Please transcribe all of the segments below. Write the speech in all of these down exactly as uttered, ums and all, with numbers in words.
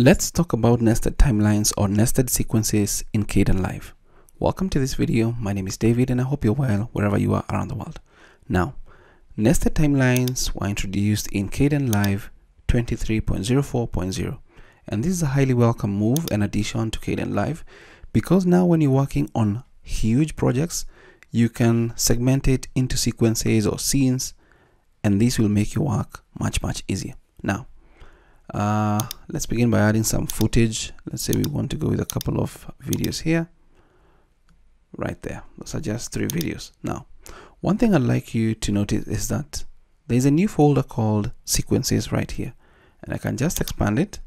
Let's talk about nested timelines or nested sequences in Kdenlive. Welcome to this video. My name is David and I hope you're well wherever you are around the world. Now, nested timelines were introduced in Kdenlive twenty-three point oh four point oh, and this is a highly welcome move and addition to Kdenlive because now when you're working on huge projects, you can segment it into sequences or scenes, and this will make your work much, much easier. Now, uh let's begin by adding some footage. Let's say we want to go with a couple of videos here. Right there, those are just three videos. Now, one thing I'd like you to notice is that there's a new folder called sequences right here, and I can just expand it,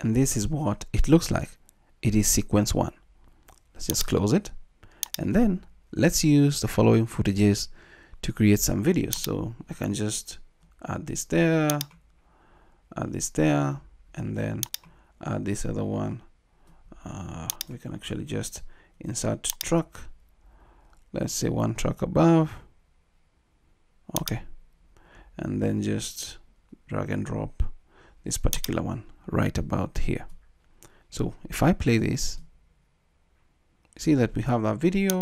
and this is what it looks like. It is sequence one. Let's just close it, and then let's use the following footages to create some videos. So I can just add this there, add this there, and then add this other one. Uh, we can actually just insert truck. Let's say one truck above. Okay, and then just drag and drop this particular one right about here. So if I play this, see that we have that video,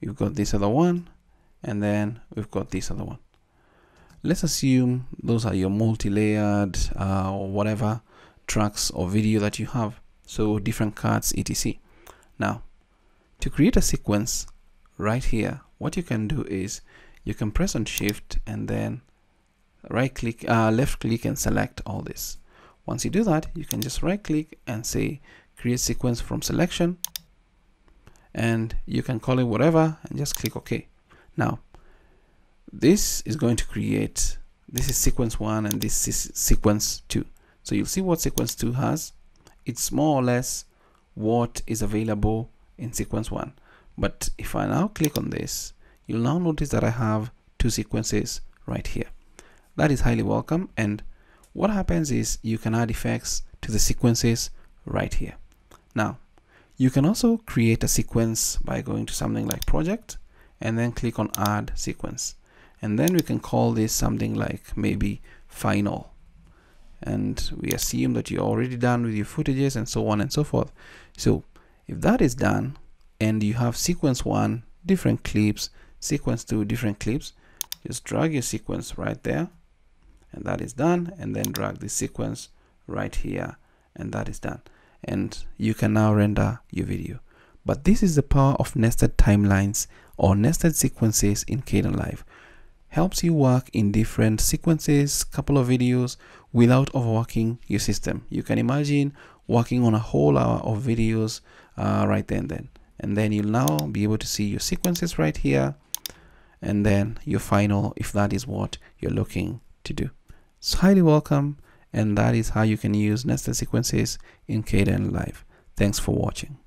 we've got this other one, and then we've got this other one. Let's assume those are your multi-layered uh, or whatever tracks or video that you have. So different cuts, et cetera. Now, to create a sequence right here, what you can do is you can press on Shift and then right click, uh, left click and select all this. Once you do that, you can just right click and say create sequence from selection, and you can call it whatever and just click OK. Now, this is going to create, this is sequence one and this is sequence two. So you'll see what sequence two has. It's more or less what is available in sequence one. But if I now click on this, you'll now notice that I have two sequences right here. That is highly welcome. And what happens is you can add effects to the sequences right here. Now, you can also create a sequence by going to something like project and then click on add sequence. And then we can call this something like maybe final. And we assume that you're already done with your footages and so on and so forth. So if that is done and you have sequence one, different clips, sequence two, different clips, just drag your sequence right there. And that is done. And then drag the sequence right here. And that is done. And you can now render your video. But this is the power of nested timelines or nested sequences in Kdenlive. Helps you work in different sequences, couple of videos, without overworking your system. You can imagine working on a whole hour of videos uh, right then and then. And then you'll now be able to see your sequences right here, and then your final, if that is what you're looking to do. It's highly welcome, and that is how you can use nested sequences in Kdenlive. Thanks for watching.